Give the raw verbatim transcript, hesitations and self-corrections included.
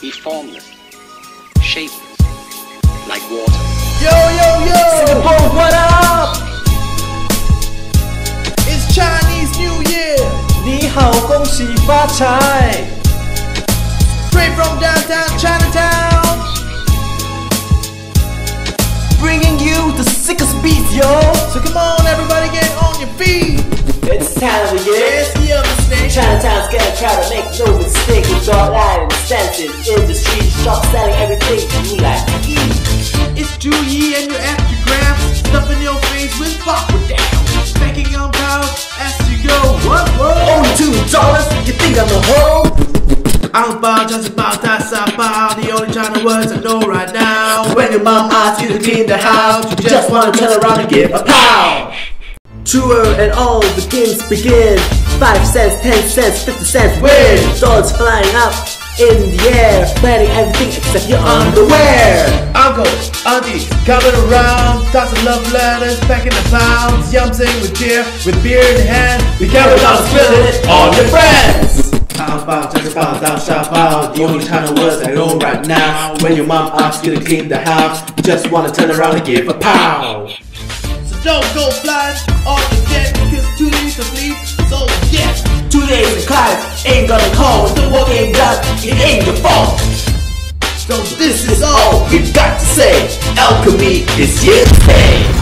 be formless, shapeless, like water. Yo, yo, yo! Singapore, what up? It's Chinese New Year! 你好，恭喜发财 Straight from downtown Chinatown, bringing you the sickest beats, yo! So come on, everybody get on your feet! It's time of the year, it's the other stage. Chinatown's gonna try to make no mistake. We draw a line in the senses, in the street, shop selling everything you need like to eat. It's Julie and your aftergraph, stuffing your face with pop with down, making on pals as you go. What, what? Only two dollars, you think I'm a hoe? I don't buy just about that's about the only China words I know right now. When your mom asks you to clean the house, you just, just wanna turn around and give a pow. Tour and all the games begin. Five cents, ten cents, fifty cents win. Dollars flying up in the air, planning everything except your underwear. Uncle, auntie, coming around, tossing love letters, packing the pounds. Yum sing with cheer, with beer in hand, we care about spilling it on your friends. How about, just about, thou shalt about the only kind of words I know right now. When your mom asks you to clean the house, you just wanna turn around and give a pow. Don't go blind on the dead, because two days to sleep, so yeah. Two days in class ain't gonna call. The work ain't done, it ain't your fault. So this is all we've got to say. Alchemy is here to stay.